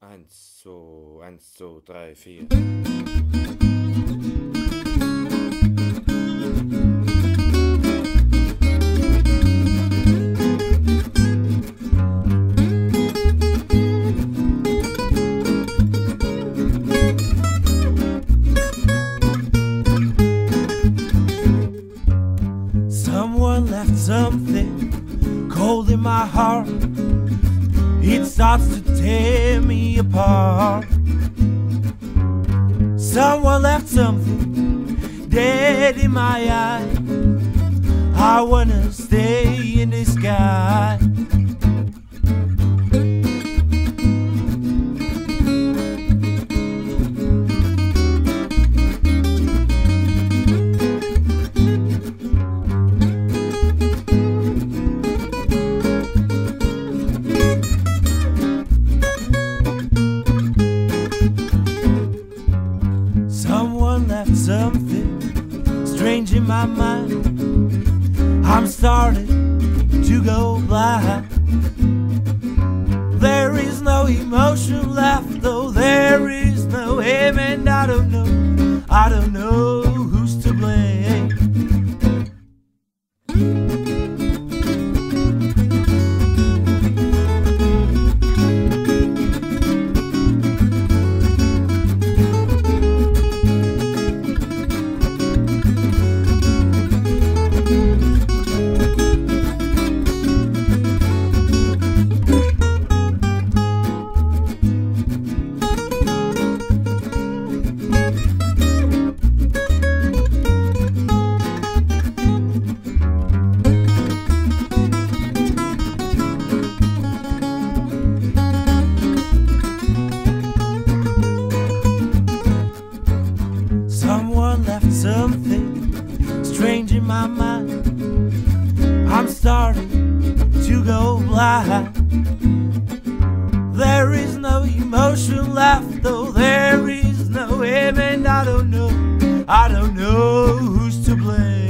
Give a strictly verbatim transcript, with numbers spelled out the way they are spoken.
And so, and so, drei, vier. Someone left something cold in my heart. It starts to tear me apart. Someone left something dead in my eye. I wanna stay in the sky. Left something strange in my mind. I'm starting to go blind. There is no emotion left, though there is no heaven. I don't know, I don't know who's to blame. Something strange in my mind. I'm starting to go blind. There is no emotion left, though there is no heaven. I don't know, I don't know who's to blame.